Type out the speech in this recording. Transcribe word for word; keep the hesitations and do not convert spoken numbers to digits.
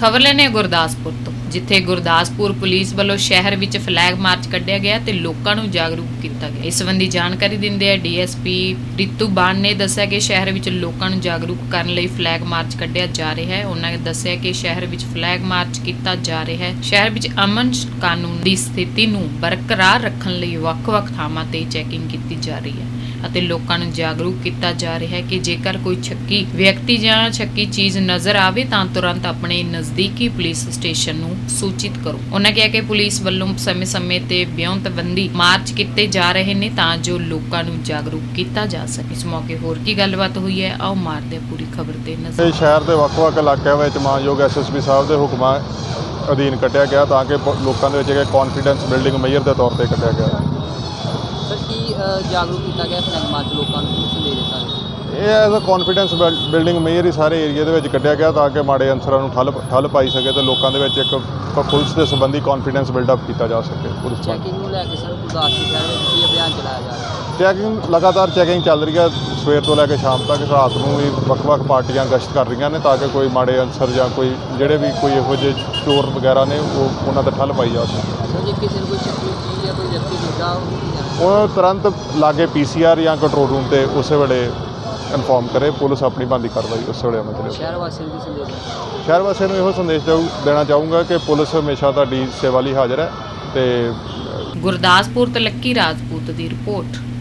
खबर लेने गुरदासपुर तो जिथे गुरदासपुर पुलिस वालों शहर विच फ्लैग मार्च कढ़िया गया ते लोकां नूं जागरूक किया गया। इस संबंधी जानकारी दिंदे आ डीएसपी रितु बाण ने दस्सिया कि शहर विच लोकां नूं जागरूक करन लई फ्लैग मार्च कढ़िया जा रहा है। उन्होंने दस्सिया कि शहर विच फ्लैग मार्च किया जा रहा है। शहर विच अमन कानून की स्थिति नूं बरकरार रखण लई वख-वख थावां ते चैकिंग की जा रही है अते लोकां नूं जागरूक किया जा रहा है कि जेकर कोई छक्की व्यक्ति जां छक्की चीज़ नज़र आवे तां तुरंत अपने नज़दीकी पुलिस स्टेशन नूं सूचित करो। उन्होंने कहा कि पुलिस वालों समय समय ते ब्यौंतबंदी मार्च किए जा रहे हैं तां जो लोकां नूं जागरूक किया जा सके। इस मौके होर की गलबात हुई है, आओ मारदे पूरी खबर ते नज़र। शहर के वख-वख इलाकों में मानयोग एसएसपी साहब के हुक्मां अधीन कटिया गया तां कि लोकां दे विच कॉन्फिडेंस बिल्डिंग मेजर के तौर पर कटिया गया। जागरूक किया गया फ्लैग मार्च लोगों को यह as a confidence building measure ही सारे एरिए कटिया गया ताकि माड़े अनसरों को ठल ठल पाई सके तो लोगों के एक पुलिस के संबंधी कॉन्फिडेंस बिल्डअप किया जा सके। चैकिंग लगातार चैकिंग चल रही है, सवेर तो लैके शाम तक रात को भी वख-वख पार्टियां गश्त कर रही ने ताकि कोई माड़े अनसर या कोई जोड़े भी कोई इहो जे चोर वगैरह ने वो उन्होंने तक ठल पाई जा सके। ਉਹ ਤੁਰੰਤ ਲਾਗੇ ਪੀਸੀਆਰ ਜਾਂ ਕੰਟਰੋਲ ਰੂਮ ਤੇ ਉਸੇ ਵੇਲੇ ਇਨਫੋਰਮ ਕਰੇ, ਪੁਲਿਸ ਆਪਣੀ ਬੰਦੀ ਕਾਰਵਾਈ ਉਸੇ ਵੇਲੇ ਅਮਲ ਕਰੇ। ਸ਼ਹਿਰ ਵਾਸੀਆਂ ਨੂੰ ਸੰਦੇਸ਼ ਸ਼ਹਿਰ ਵਾਸੀਆਂ ਨੂੰ ਇਹੋ ਸੰਦੇਸ਼ ਦੇਣਾ ਚਾਹੂੰਗਾ ਕਿ ਪੁਲਿਸ ਹਮੇਸ਼ਾ ਤੁਹਾਡੀ ਸੇਵਾ ਲਈ ਹਾਜ਼ਰ ਹੈ। ਤੇ ਗੁਰਦਾਸਪੁਰ ਤੋਂ ਲੱਕੀ ਰਾਜਪੂਤ ਦੀ ਰਿਪੋਰਟ।